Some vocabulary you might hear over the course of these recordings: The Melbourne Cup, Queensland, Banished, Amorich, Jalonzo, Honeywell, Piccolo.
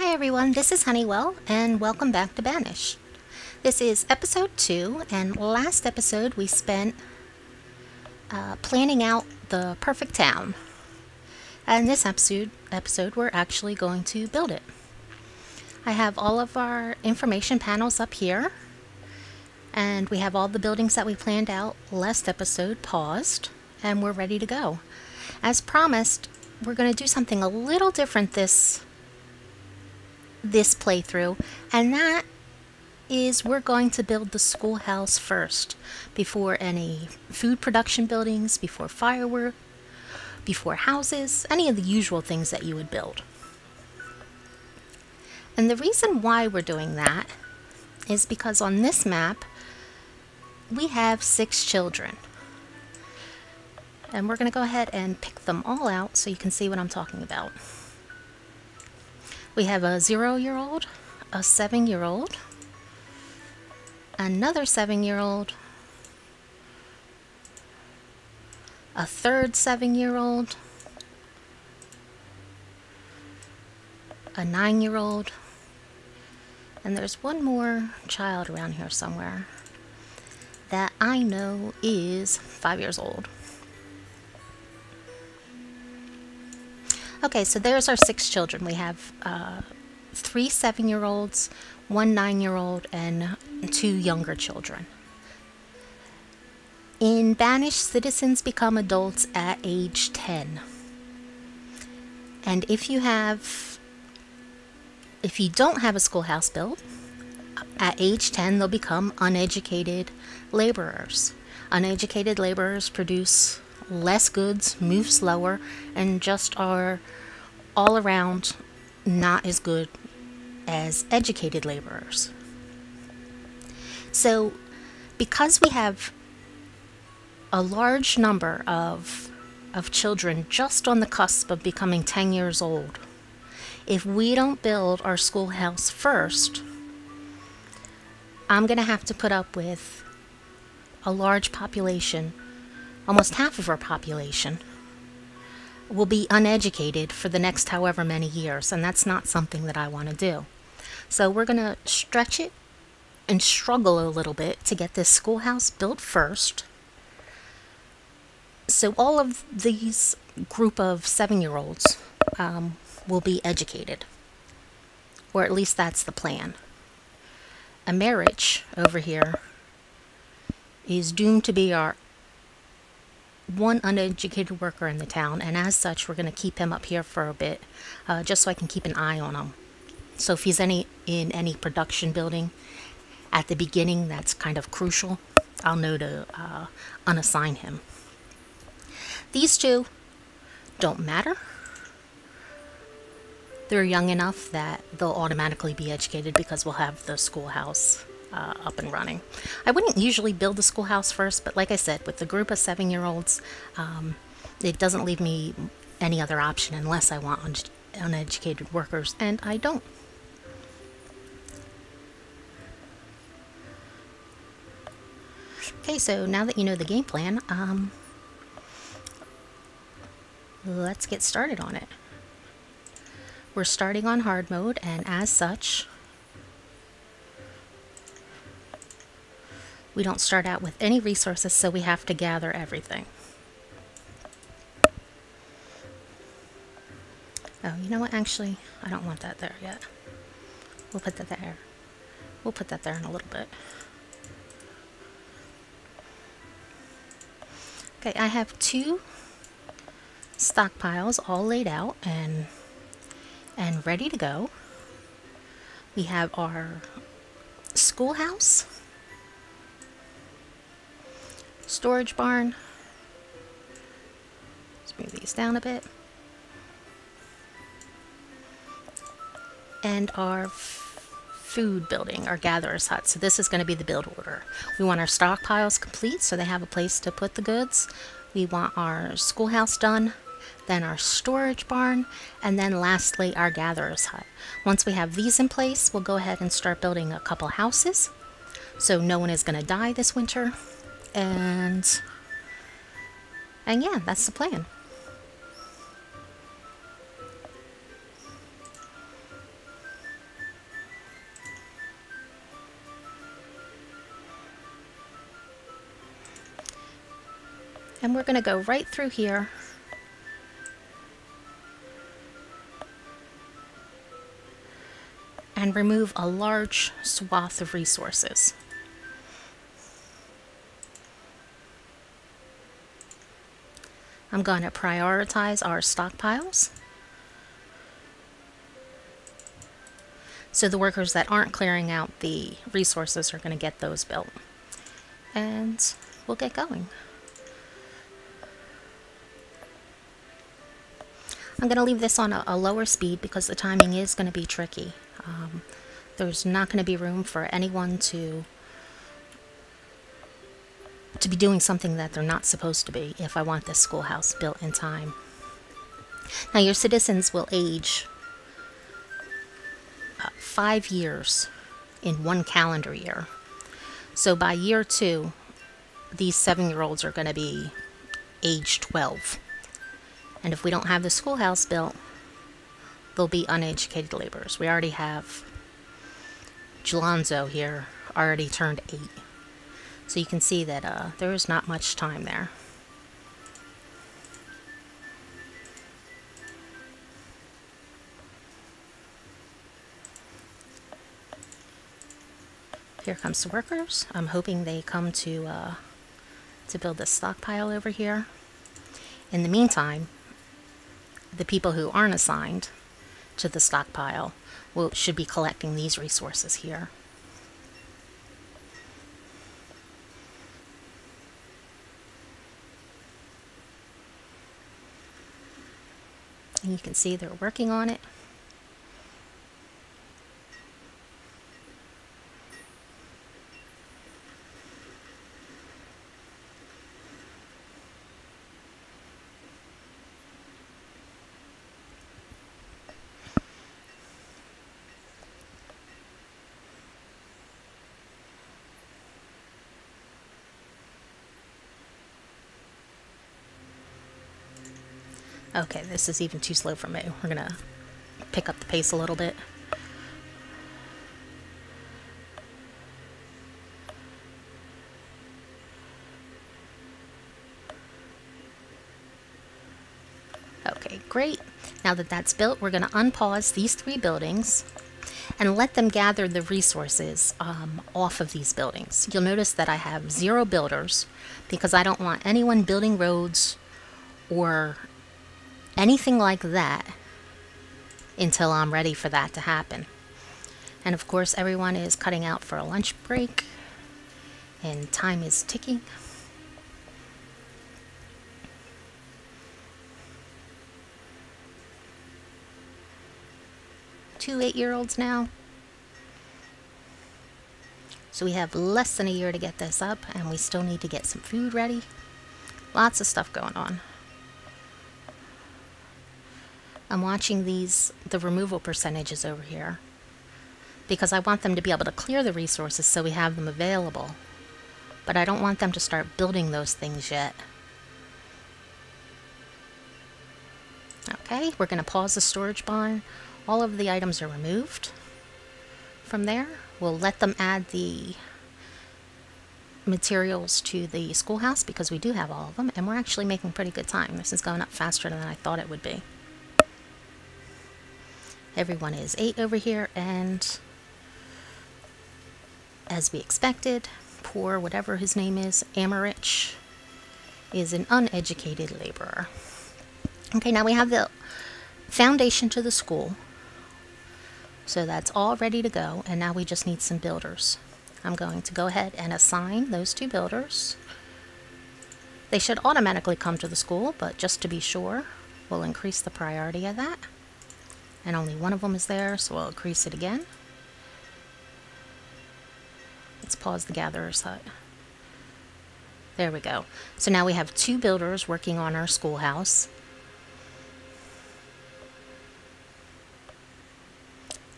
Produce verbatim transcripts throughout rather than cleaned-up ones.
Hi everyone, this is Honeywell and welcome back to Banished. This is episode two, and last episode we spent uh, planning out the perfect town. And this episode, episode we're actually going to build it. I have all of our information panels up here, and we have all the buildings that we planned out last episode paused, and we're ready to go. As promised, we're going to do something a little different this this playthrough, and that is we're going to build the schoolhouse first before any food production buildings, before firework, before houses, any of the usual things that you would build. And the reason why we're doing that is because on this map we have six children, and we're going to go ahead and pick them all out so you can see what I'm talking about. We have a zero-year-old, a seven-year-old, another seven-year-old, a third seven-year-old, a nine-year-old, and there's one more child around here somewhere that I know is five years old. Okay, so there's our six children. We have uh, three seven-year-olds, one nine-year-old, and two younger children. In Banished, citizens become adults at age ten. And if you have, if you don't have a schoolhouse built, at age ten they'll become uneducated laborers. Uneducated laborers produce less goods, move slower, and just are all around not as good as educated laborers. So because we have a large number of of children just on the cusp of becoming ten years old, if we don't build our schoolhouse first, I'm gonna have to put up with a large population. Almost half of our population will be uneducated for the next however many years, and that's not something that I want to do. So we're going to stretch it and struggle a little bit to get this schoolhouse built first, so all of these group of seven-year-olds um, will be educated, or at least that's the plan. Amorich over here is doomed to be our one uneducated worker in the town, and as such we're going to keep him up here for a bit, uh, just so I can keep an eye on him. So if he's any in any production building at the beginning that's kind of crucial, I'll know to uh, unassign him. These two don't matter. They're young enough that they'll automatically be educated because we'll have the schoolhouse Uh, up and running. I wouldn't usually build the schoolhouse first, but like I said, with the group of seven-year-olds, um, it doesn't leave me any other option unless I want un uneducated workers, and I don't. Okay, so now that you know the game plan, um, let's get started on it. We're starting on hard mode, and as such, we don't start out with any resources, so we have to gather everything. Oh, you know what? Actually, I don't want that there yet. We'll put that there. We'll put that there in a little bit. Okay, I have two stockpiles all laid out and and ready to go. We have our schoolhouse, storage barn. Let's move these down a bit. And our food building, our gatherer's hut. So this is going to be the build order. We want our stockpiles complete so they have a place to put the goods. We want our schoolhouse done, then our storage barn, and then lastly our gatherer's hut. Once we have these in place, we'll go ahead and start building a couple houses so no one is going to die this winter. And, and yeah, that's the plan. And we're going to go right through here. And remove a large swath of resources. I'm going to prioritize our stockpiles. So the workers that aren't clearing out the resources are going to get those built. And we'll get going. I'm going to leave this on a, a lower speed because the timing is going to be tricky. Um, there's not going to be room for anyone to to be doing something that they're not supposed to be if I want this schoolhouse built in time. Now your citizens will age uh, five years in one calendar year. So by year two, these seven-year-olds are going to be age twelve. And if we don't have the schoolhouse built, they'll be uneducated laborers. We already have Jalonzo here, already turned eight. So you can see that uh, there is not much time there. Here comes the workers. I'm hoping they come to, uh, to build this stockpile over here. In the meantime, the people who aren't assigned to the stockpile will, should be collecting these resources here. And you can see they're working on it. Okay, this is even too slow for me. We're gonna pick up the pace a little bit. Okay, great. Now that that's built, we're gonna unpause these three buildings and let them gather the resources um, off of these buildings. You'll notice that I have zero builders because I don't want anyone building roads or anything like that until I'm ready for that to happen. And of course everyone is cutting out for a lunch break and time is ticking. Two eight-year-olds now. So we have less than a year to get this up and we still need to get some food ready. Lots of stuff going on. I'm watching these, the removal percentages over here because I want them to be able to clear the resources so we have them available. But I don't want them to start building those things yet. Okay, we're going to pause the storage barn. All of the items are removed. From there, we'll let them add the materials to the schoolhouse because we do have all of them and we're actually making pretty good time. This is going up faster than I thought it would be. Everyone is eight over here, and as we expected, poor whatever his name is, Amorich, is an uneducated laborer. Okay, now we have the foundation to the school, so that's all ready to go, and now we just need some builders. I'm going to go ahead and assign those two builders. They should automatically come to the school, but just to be sure, we'll increase the priority of that. And only one of them is there, so we'll increase it again. Let's pause the gatherer's hut. There we go. So now we have two builders working on our schoolhouse.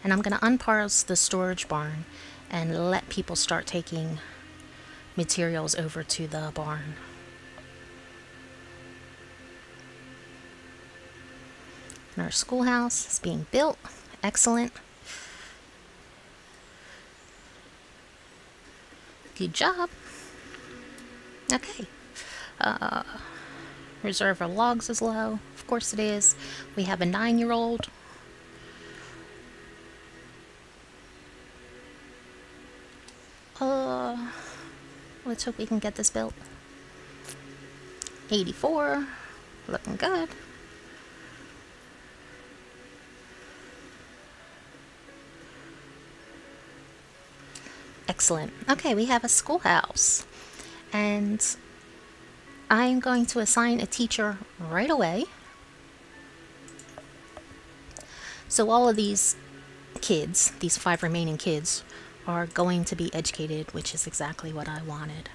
And I'm going to unpause the storage barn and let people start taking materials over to the barn. And our schoolhouse is being built. Excellent. Good job. Okay. Uh, reserve for logs is low. Of course it is. We have a nine-year-old. Uh, let's hope we can get this built. eighty-four. Looking good. Excellent. Okay, we have a schoolhouse, and I am going to assign a teacher right away. So all of these kids, these five remaining kids, are going to be educated, which is exactly what I wanted.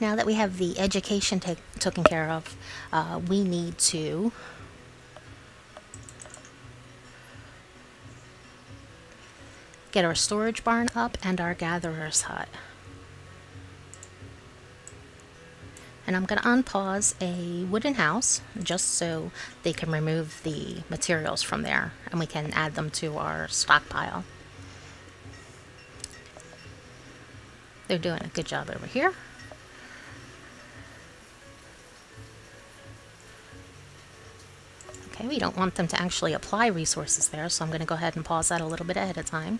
Now that we have the education taken care of, uh, we need to get our storage barn up and our gatherer's hut. And I'm going to unpause a wooden house just so they can remove the materials from there and we can add them to our stockpile. They're doing a good job over here. We don't want them to actually apply resources there, so I'm going to go ahead and pause that a little bit ahead of time.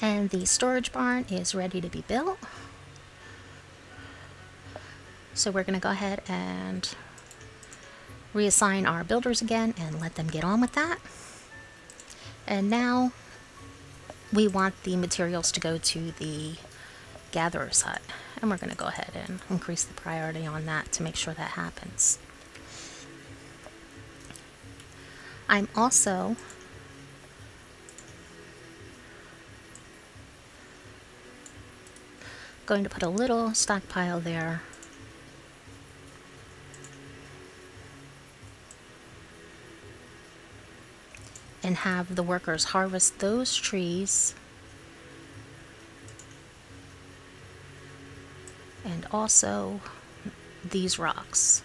And the storage barn is ready to be built. So we're going to go ahead and reassign our builders again and let them get on with that. And now we want the materials to go to the gatherer's hut. And we're going to go ahead and increase the priority on that to make sure that happens. I'm also going to put a little stockpile there. And have the workers harvest those trees and also these rocks.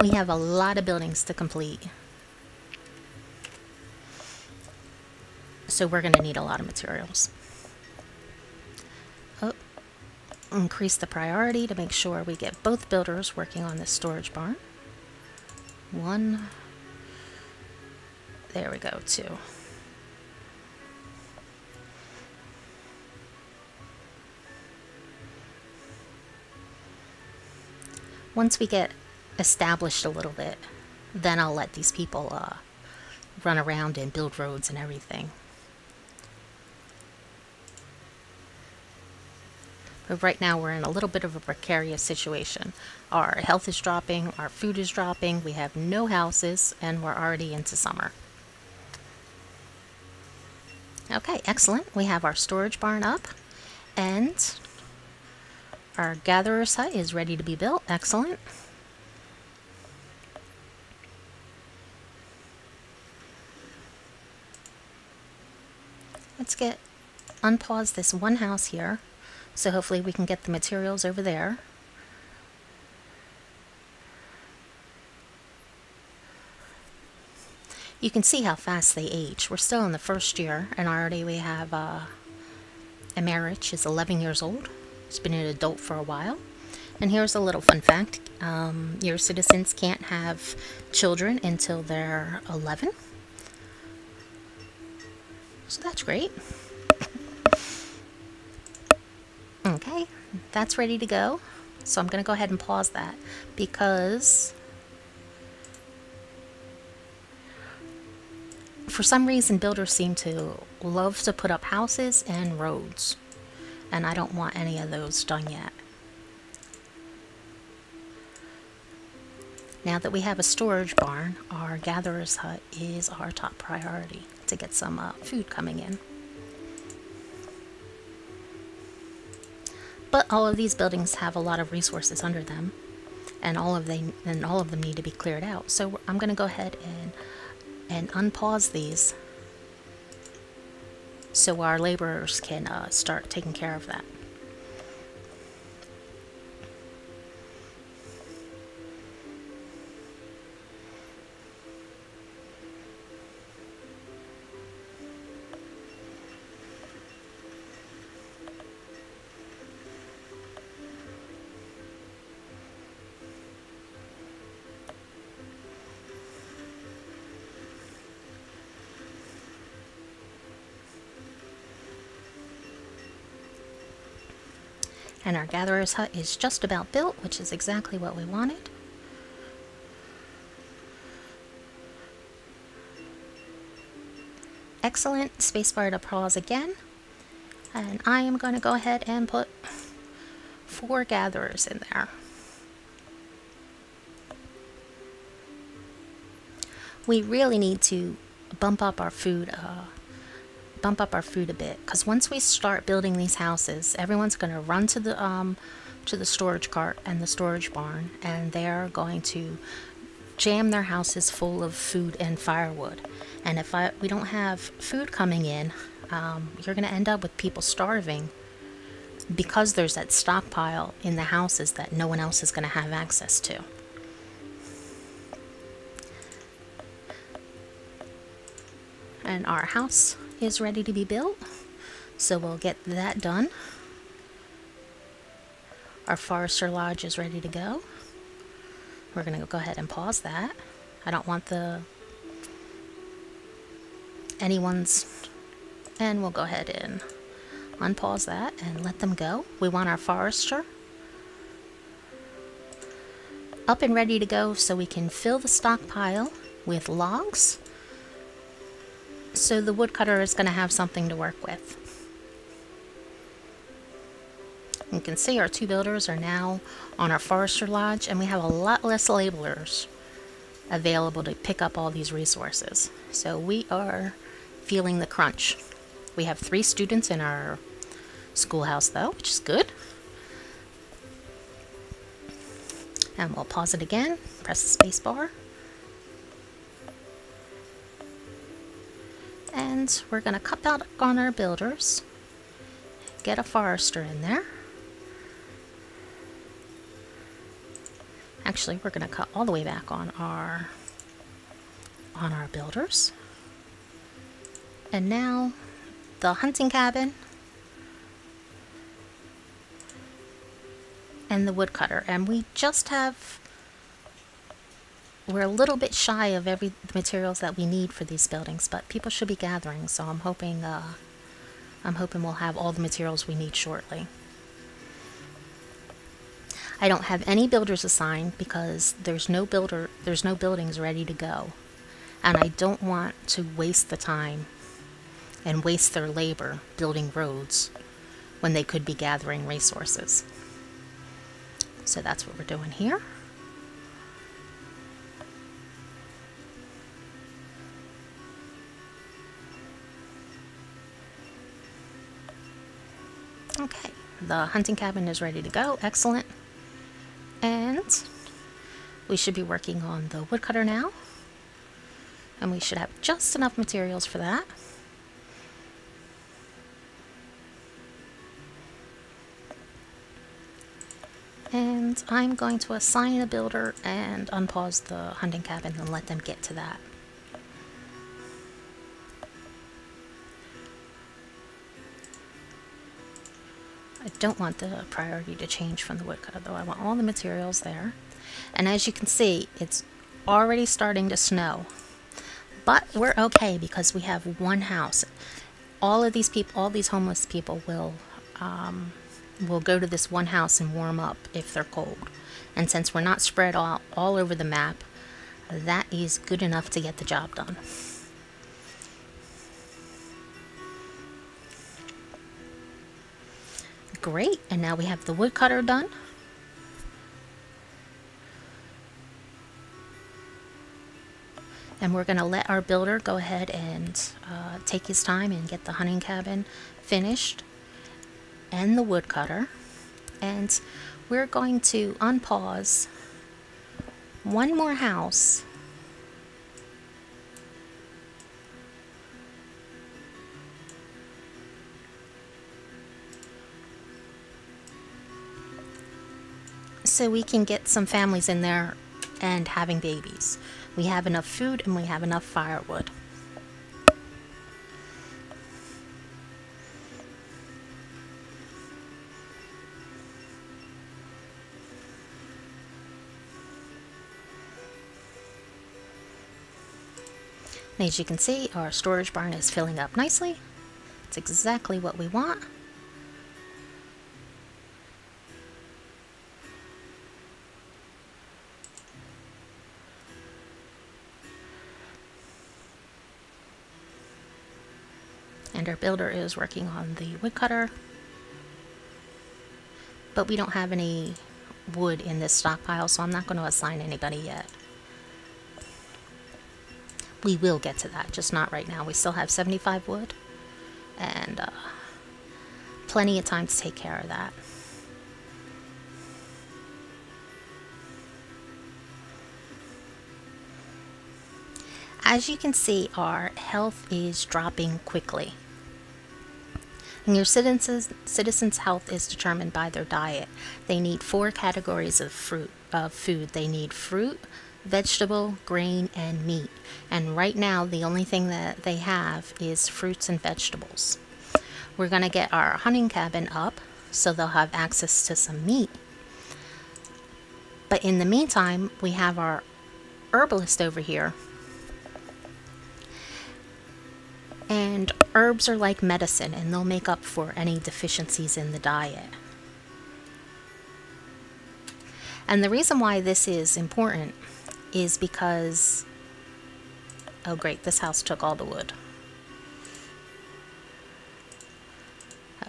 We have a lot of buildings to complete, so we're going to need a lot of materials. Oh, increase the priority to make sure we get both builders working on this storage barn. One. There we go, too. Once we get established a little bit, then I'll let these people uh, run around and build roads and everything. But right now we're in a little bit of a precarious situation. Our health is dropping, our food is dropping, we have no houses, and we're already into summer. Okay, excellent. We have our storage barn up and our gatherer's hut is ready to be built. Excellent. Let's get unpause this one house here. So hopefully we can get the materials over there. You can see how fast they age. We're still in the first year, and already we have uh, Amorich is eleven years old. He's been an adult for a while. And here's a little fun fact. Um, your citizens can't have children until they're eleven. So that's great. Okay, that's ready to go. So I'm going to go ahead and pause that because for some reason, builders seem to love to put up houses and roads, and I don't want any of those done yet. Now that we have a storage barn, our gatherer's hut is our top priority to get some uh, food coming in. But all of these buildings have a lot of resources under them, and all of they and all of them need to be cleared out. So I'm going to go ahead and and unpause these so our laborers can uh, start taking care of that. And our gatherer's hut is just about built, which is exactly what we wanted. Excellent. Spacebar to pause again. And I am going to go ahead and put four gatherers in there. We really need to bump up our food uh, bump up our food a bit, because once we start building these houses, everyone's going to run to the um to the storage cart and the storage barn, and they're going to jam their houses full of food and firewood. And if I, we don't have food coming in, um, you're going to end up with people starving, because there's that stockpile in the houses that no one else is going to have access to. And our house is ready to be built, so we'll get that done. Our Forester Lodge is ready to go. We're going to go ahead and pause that. I don't want the anyone's, and we'll go ahead and unpause that and let them go. We want our forester up and ready to go, so we can fill the stockpile with logs. So the woodcutter is going to have something to work with. You can see our two builders are now on our Forester Lodge, and we have a lot less laborers available to pick up all these resources. So we are feeling the crunch. We have three students in our schoolhouse though, which is good. And we'll pause it again, press the space bar. And we're going to cut out on our builders, get a forester in there. Actually, we're going to cut all the way back on our on our builders. And now the hunting cabin and the woodcutter. And we just have, we're a little bit shy of every the materials that we need for these buildings, but people should be gathering, so I'm hoping uh, I'm hoping we'll have all the materials we need shortly. I don't have any builders assigned because there's no builder there's no buildings ready to go, and I don't want to waste the time and waste their labor building roads when they could be gathering resources. So that's what we're doing here. Okay, the hunting cabin is ready to go. Excellent. And we should be working on the woodcutter now. And we should have just enough materials for that. And I'm going to assign a builder and unpause the hunting cabin and let them get to that. I don't want the priority to change from the woodcutter though. I want all the materials there. And as you can see, it's already starting to snow. But we're okay because we have one house. All of these people, all these homeless people will um, will go to this one house and warm up if they're cold. And since we're not spread all, all over the map, that is good enough to get the job done. Great, and now we have the woodcutter done. And we're going to let our builder go ahead and uh, take his time and get the hunting cabin finished and the woodcutter. And we're going to unpause One more house. So we can get some families in there and having babies. We have enough food and we have enough firewood. And as you can see, our storage barn is filling up nicely. It's exactly what we want. And our builder is working on the woodcutter. But we don't have any wood in this stockpile, so I'm not going to assign anybody yet. We will get to that, just not right now. We still have seventy-five wood and uh, plenty of time to take care of that. As you can see, our health is dropping quickly. And your citizens' citizens' health is determined by their diet. They need four categories of fruit of food. They need fruit, vegetable, grain, and meat. And right now the only thing that they have is fruits and vegetables. We're going to get our hunting cabin up so they'll have access to some meat. But in the meantime, we have our herbalist over here. And herbs are like medicine, and they'll make up for any deficiencies in the diet. And the reason why this is important is because, oh great, this house took all the wood.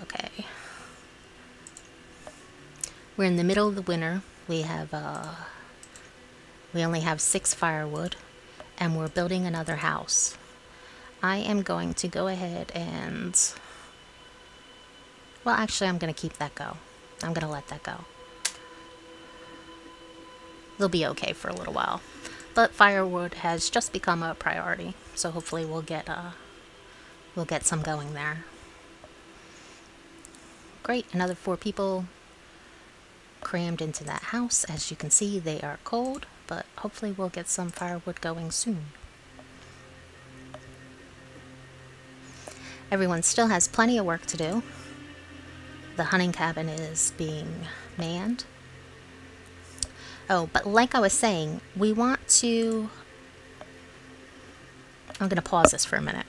Okay. We're in the middle of the winter. We have, uh, we only have six firewood, and we're building another house. I am going to go ahead and, well, actually I'm going to keep that go. I'm going to let that go. They'll be okay for a little while. But firewood has just become a priority, so hopefully we'll get uh, we'll get some going there. Great, another four people crammed into that house. As you can see, they are cold, but hopefully we'll get some firewood going soon. Everyone still has plenty of work to do. The hunting cabin is being manned. Oh, but like I was saying, we want to... I'm going to pause this for a minute.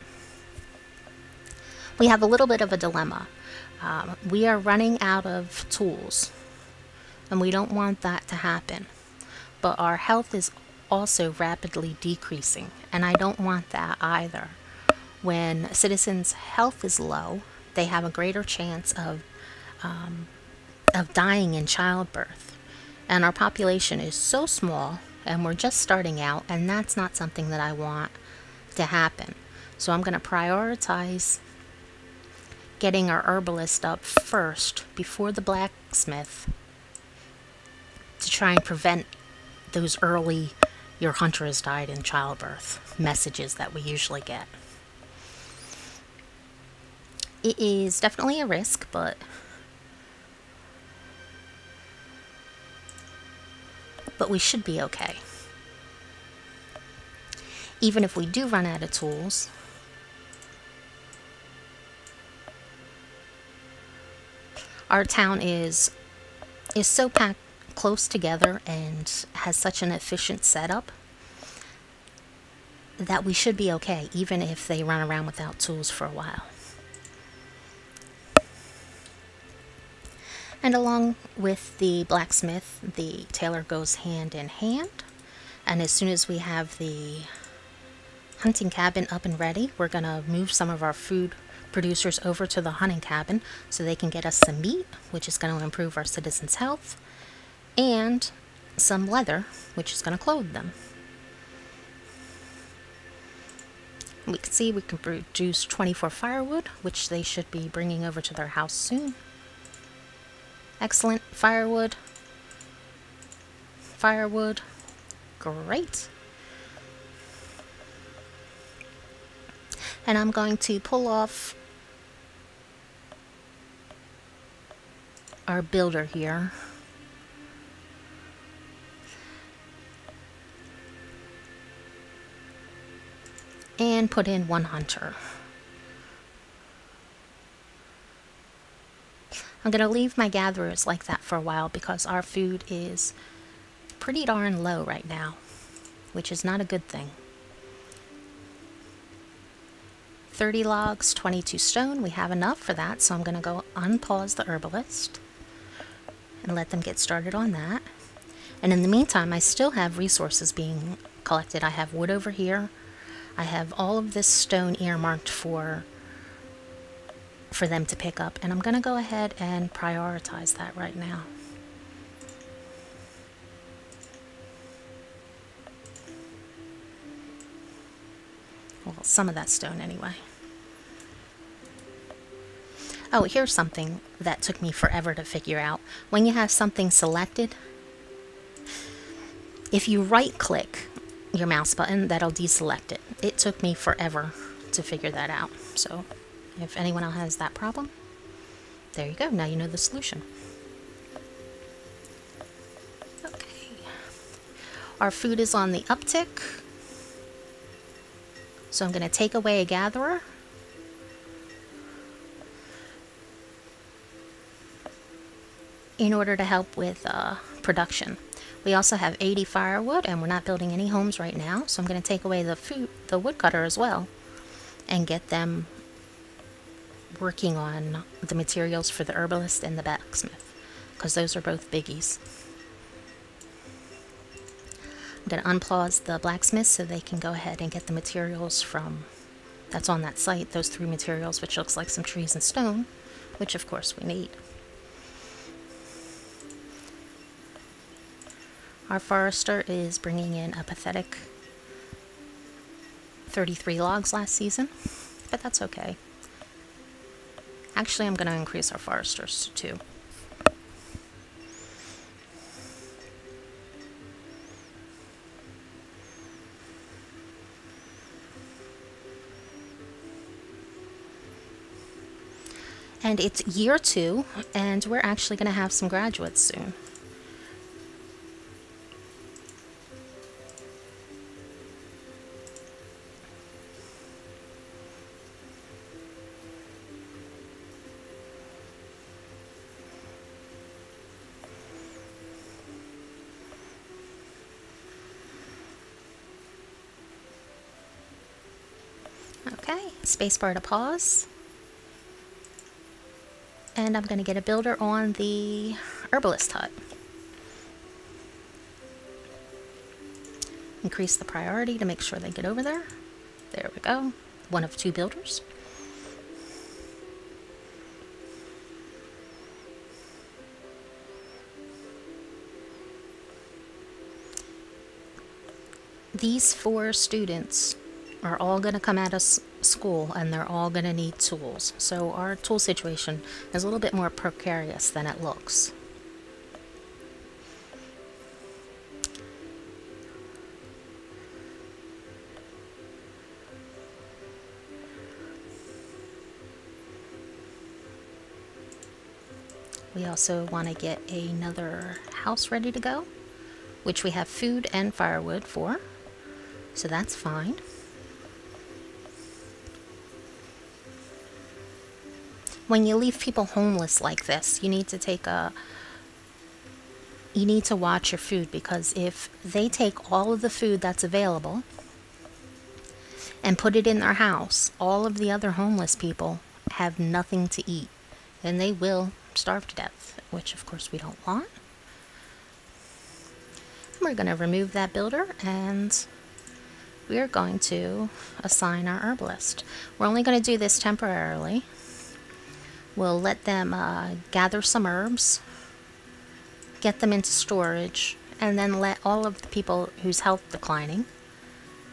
We have a little bit of a dilemma. Um, we are running out of tools, and we don't want that to happen. But our health is also rapidly decreasing, and I don't want that either. When citizens' health is low, they have a greater chance of, um, of dying in childbirth. And our population is so small, and we're just starting out, and that's not something that I want to happen. So I'm going to prioritize getting our herbalist up first before the blacksmith to try and prevent those early "your hunter has died in childbirth" messages that we usually get. It is definitely a risk, but But we should be okay. Even if we do run out of tools, our town is is so packed close together and has such an efficient setup that we should be okay, even if they run around without tools for a while. And along with the blacksmith, the tailor goes hand in hand. And as soon as we have the hunting cabin up and ready, we're going to move some of our food producers over to the hunting cabin so they can get us some meat, which is going to improve our citizens' health, and some leather, which is going to clothe them. We can see we can produce twenty-four firewood, which they should be bringing over to their house soon. Excellent. Firewood, firewood, Great. And I'm going to pull off our builder here. And put in one hunter. I'm going to leave my gatherers like that for a while because our food is pretty darn low right now, which is not a good thing. thirty logs, twenty-two stone. We have enough for that, so I'm going to go unpause the herbalist and let them get started on that. And in the meantime, I still have resources being collected. I have wood over here. I have all of this stone earmarked for for them to pick up, and I'm going to go ahead and prioritize that right now. Well, some of that stone anyway. Oh, here's something that took me forever to figure out. When you have something selected, if you right-click your mouse button, that'll deselect it. It took me forever to figure that out, so if anyone else has that problem, there you go. Now you know the solution. Okay. Our food is on the uptick. So I'm going to take away a gatherer. In order to help with uh, production. We also have eighty firewood, and we're not building any homes right now. So I'm going to take away the food, the woodcutter as well, and get them working on the materials for the herbalist and the blacksmith, because those are both biggies. I'm going to unpause the blacksmith so they can go ahead and get the materials from that's on that site, those three materials, which looks like some trees and stone, which of course we need. Our forester is bringing in a pathetic thirty-three logs last season, but that's okay. Actually, I'm going to increase our foresters too. And it's year two, and we're actually going to have some graduates soon. Spacebar to pause, and I'm going to get a builder on the herbalist hut. Increase the priority to make sure they get over there. There we go. One of two builders. These four students are all going to come out of school, and they're all going to need tools. So our tool situation is a little bit more precarious than it looks. We also want to get another house ready to go, which we have food and firewood for, so that's fine. When you leave people homeless like this, you need to take a, you need to watch your food, because if they take all of the food that's available and put it in their house, all of the other homeless people have nothing to eat, and they will starve to death, which of course we don't want. And we're going to remove that builder, and we are going to assign our herbalist. We're only going to do this temporarily. We'll let them uh, gather some herbs, get them into storage, and then let all of the people whose health declining,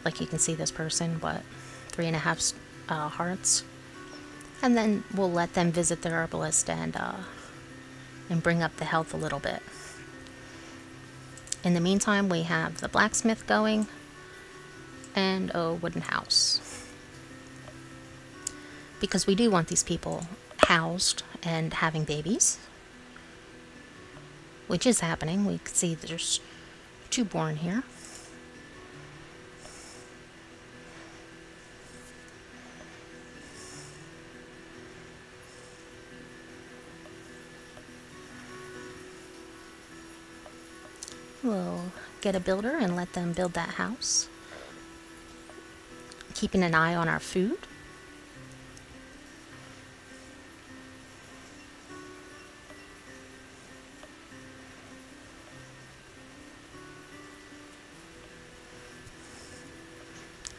like you can see this person, what, three and a half uh, hearts, and then we'll let them visit their herbalist and, uh, and bring up the health a little bit. In the meantime, we have the blacksmith going and a wooden house, because we do want these people housed and having babies, which is happening. We can see there's two born here. We'll get a builder and let them build that house, keeping an eye on our food.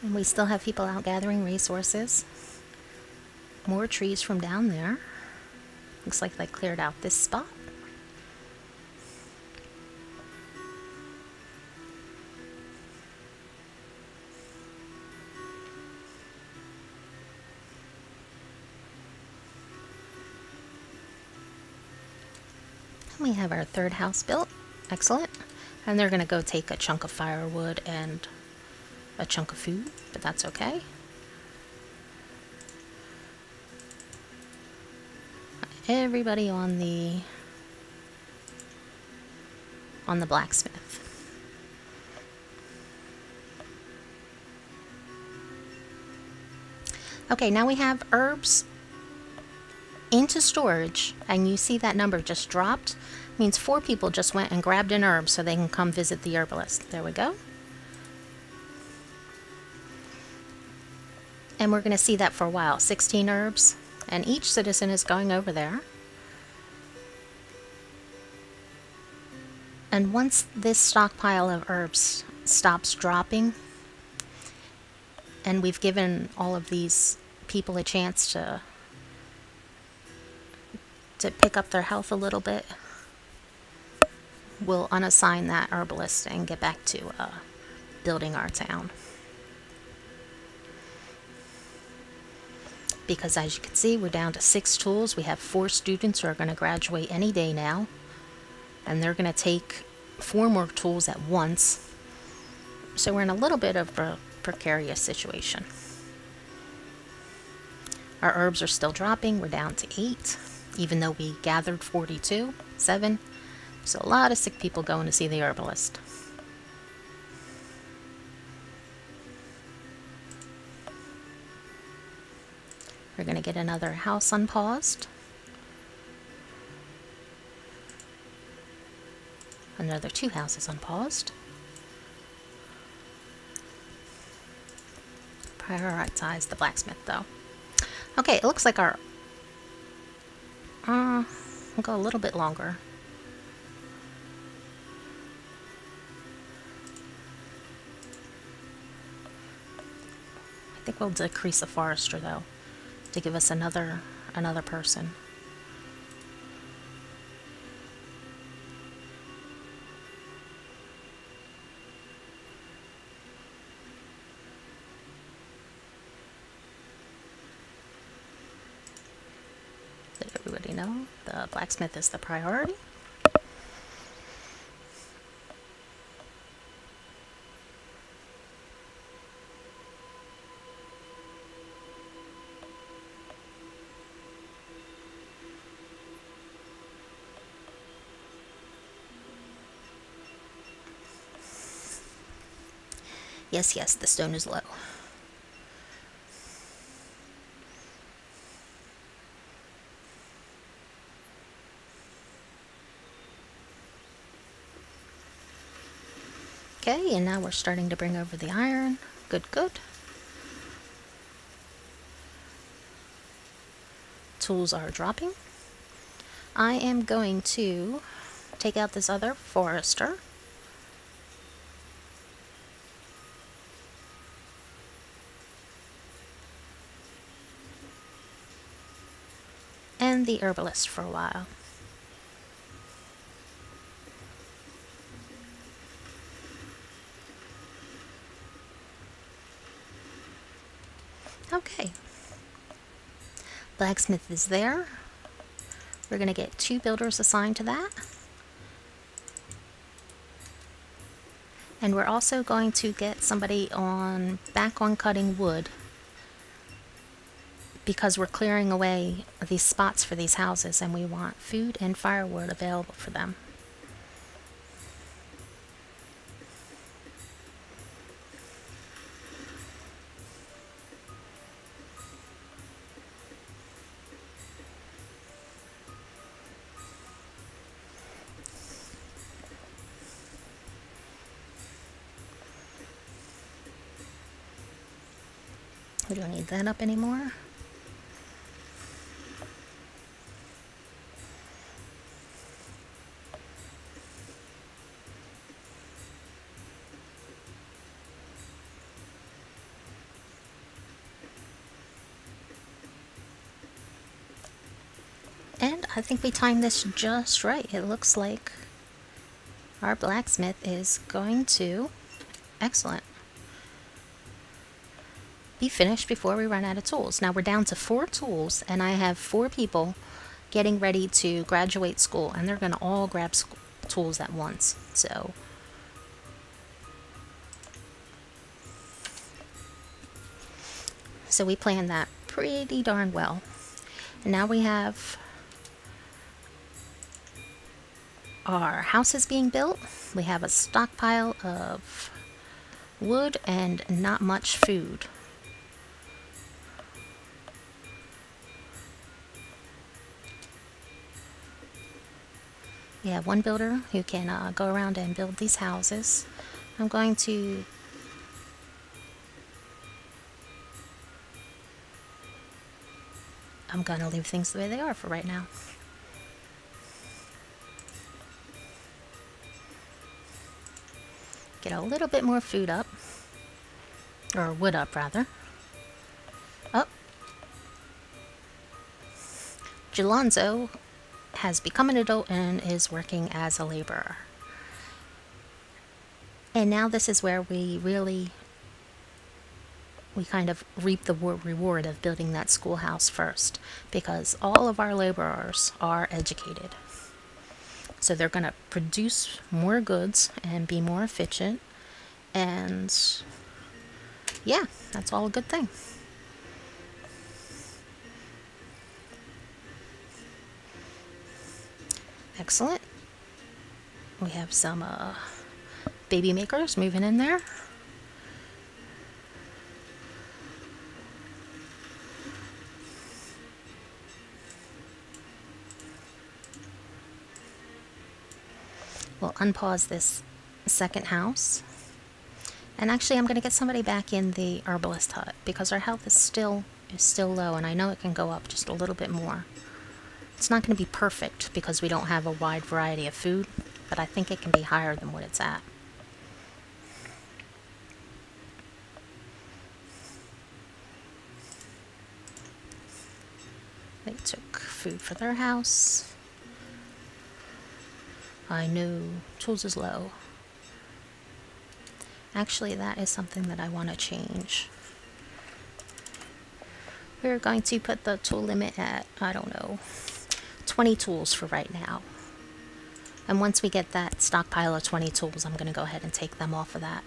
And we still have people out gathering resources. More trees from down there. Looks like they cleared out this spot. And we have our third house built. Excellent. And they're going to go take a chunk of firewood and a chunk of food, but that's okay. Everybody on the on the blacksmith. Okay, now we have herbs into storage, and you see that number just dropped. It means four people just went and grabbed an herb so they can come visit the herbalist. There we go. And we're going to see that for a while. sixteen herbs, and each citizen is going over there. And once this stockpile of herbs stops dropping, and we've given all of these people a chance to, to pick up their health a little bit, we'll unassign that herbalist and get back to uh, building our town. Because as you can see, we're down to six tools. We have four students who are going to graduate any day now, and they're going to take four more tools at once. So we're in a little bit of a precarious situation. Our herbs are still dropping. We're down to eight, even though we gathered forty-two, seven. So a lot of sick people going to see the herbalist. We're going to get another house unpaused. Another two houses unpaused. Prioritize the blacksmith, though. Okay, it looks like our... Uh, we'll go a little bit longer. I think we'll decrease the forester, though, to give us another another person. Did everybody know the blacksmith is the priority? Yes, yes, the stone is low. Okay, and now we're starting to bring over the iron. Good, good. Tools are dropping. I am going to take out this other forester. The herbalist for a while. Okay. Blacksmith is there. We're going to get two builders assigned to that. And we're also going to get somebody on back on cutting wood, because we're clearing away these spots for these houses and we want food and firewood available for them. We don't need that up anymore. And I think we timed this just right. It looks like our blacksmith is going to, excellent, be finished before we run out of tools. Now we're down to four tools, and I have four people getting ready to graduate school, and they're going to all grab school tools at once. So so we planned that pretty darn well. And now we have our houses being built. We have a stockpile of wood and not much food. We have one builder who can uh, go around and build these houses. I'm going to I'm going to leave things the way they are for right now. Get a little bit more food up, or wood up rather. Up. Jalonzo has become an adult and is working as a laborer. And now this is where we really, we kind of reap the reward of building that schoolhouse first, because all of our laborers are educated. So they're going to produce more goods and be more efficient. And yeah, that's all a good thing. Excellent. We have some uh, baby makers moving in there. We'll unpause this second house. And actually I'm going to get somebody back in the herbalist hut, because our health is still is still low, and I know it can go up just a little bit more. It's not going to be perfect because we don't have a wide variety of food, but I think it can be higher than what it's at. They took food for their house. I know tools is low. Actually, that is something that I want to change. We're going to put the tool limit at, I don't know, twenty tools for right now. And once we get that stockpile of twenty tools, I'm going to go ahead and take them off of that.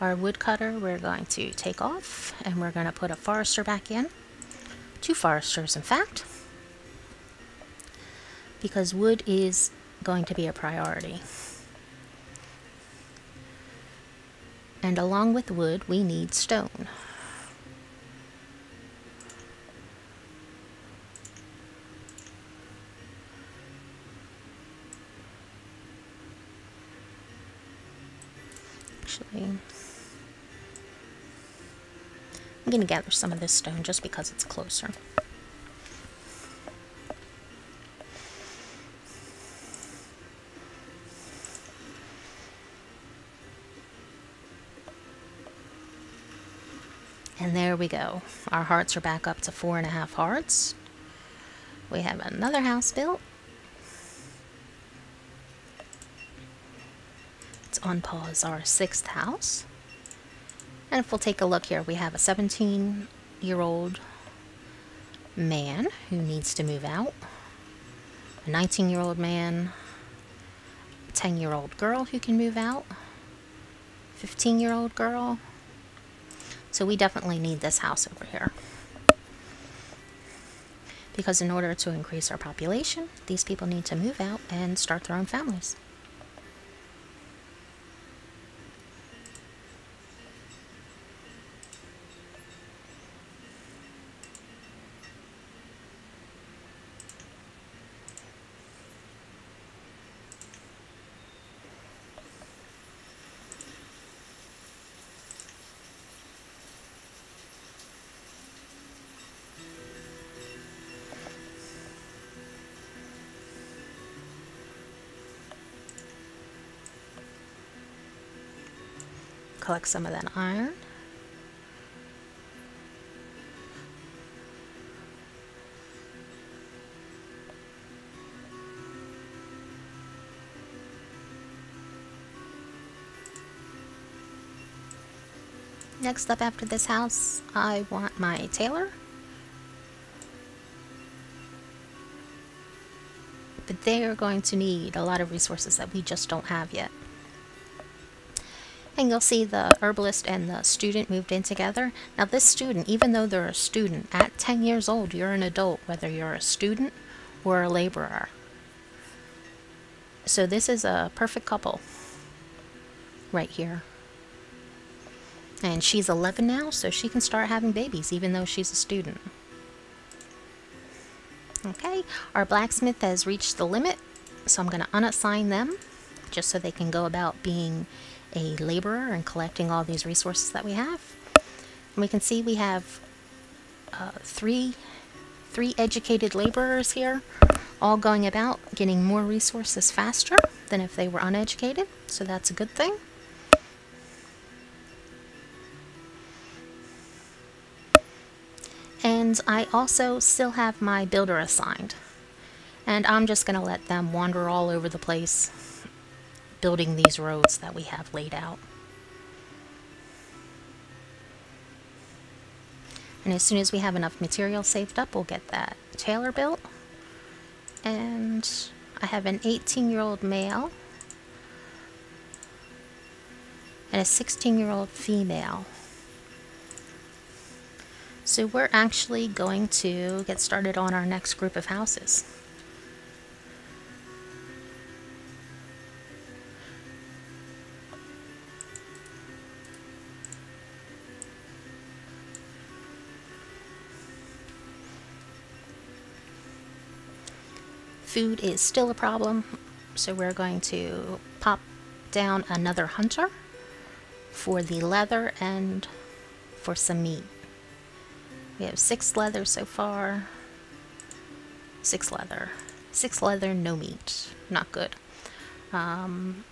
Our woodcutter we're going to take off, and we're going to put a forester back in. Two foresters, in fact, because wood is going to be a priority. And along with wood, we need stone. I'm going to gather some of this stone just because it's closer. And there we go. Our hearts are back up to four and a half hearts. We have another house built. Unpause our sixth house. And if we'll take a look here, we have a seventeen year old man who needs to move out, a nineteen year old man, a ten year old girl who can move out, fifteen-year-old girl. So we definitely need this house over here. Because in order to increase our population, these people need to move out and start their own families. Collect some of that iron. Next up after this house, I want my tailor. But they are going to need a lot of resources that we just don't have yet. And you'll see the herbalist and the student moved in together. Now this student, even though they're a student, at ten years old, you're an adult, whether you're a student or a laborer. So this is a perfect couple right here. And she's eleven now, so she can start having babies, even though she's a student. Okay, our blacksmith has reached the limit, so I'm going to unassign them, just so they can go about being a laborer and collecting all these resources that we have. And we can see we have uh, three three educated laborers here, all going about getting more resources faster than if they were uneducated, so that's a good thing. And I also still have my builder assigned, and I'm just gonna let them wander all over the place building these roads that we have laid out. And as soon as we have enough material saved up, we'll get that tailor built. And I have an eighteen-year-old male and a sixteen-year-old female. So we're actually going to get started on our next group of houses. Food is still a problem, so we're going to pop down another hunter for the leather and for some meat. We have six leather so far. Six leather. Six leather, no meat. Not good. Um,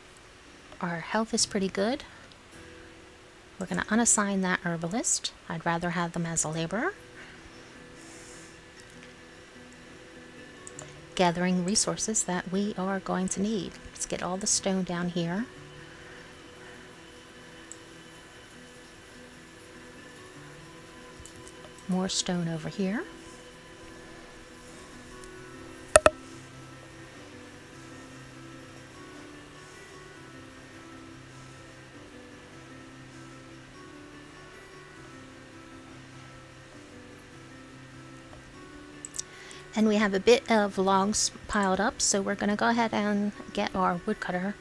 our health is pretty good. We're going to unassign that herbalist. I'd rather have them as a laborer. Gathering resources that we are going to need. Let's get all the stone down here. More stone over here. And we have a bit of logs piled up, so we're going to go ahead and get our woodcutter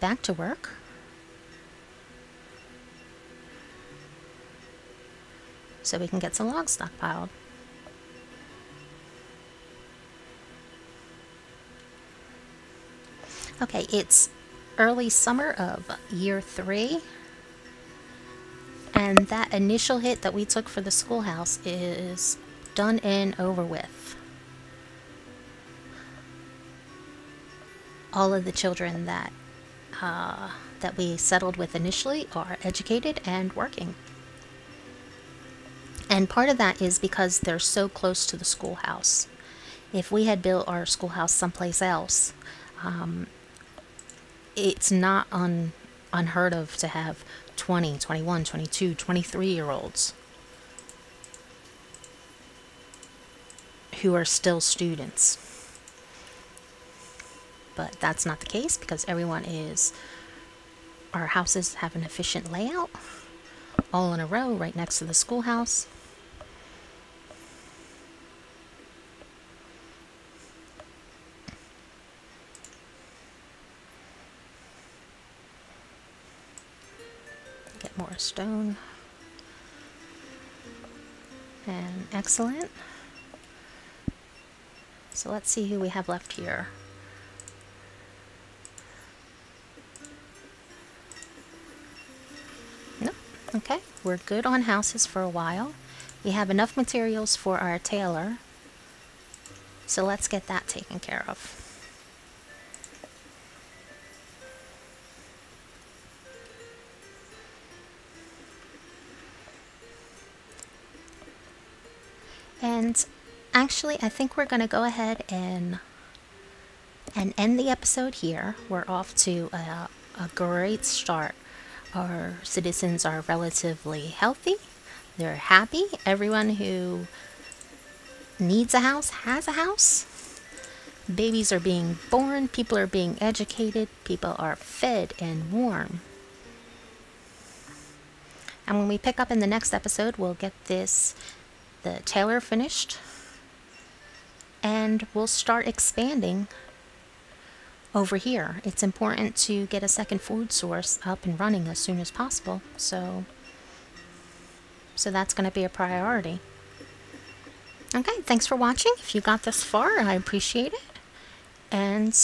back to work. So we can get some logs stockpiled. Okay, it's early summer of year three. And that initial hit that we took for the schoolhouse is done and over with. All of the children that uh, that we settled with initially are educated and working. And part of that is because they're so close to the schoolhouse. If we had built our schoolhouse someplace else, um, it's not un unheard of to have twenty, twenty-one, twenty-two, twenty-three-year-olds who are still students. But that's not the case because everyone is our houses have an efficient layout, all in a row right next to the schoolhouse. Get more stone. And excellent. So let's see who we have left here. No, okay, we're good on houses for a while. We have enough materials for our tailor, so let's get that taken care of. And actually, I think we're going to go ahead and and end the episode here. We're off to a, a great start. Our citizens are relatively healthy. They're happy. Everyone who needs a house has a house. Babies are being born. People are being educated. People are fed and warm. And when we pick up in the next episode, we'll get this... the tailor finished, and we'll start expanding over here. It's important to get a second food source up and running as soon as possible, so so that's going to be a priority. Okay, thanks for watching. If you got this far, I appreciate it, and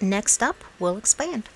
next up we'll expand.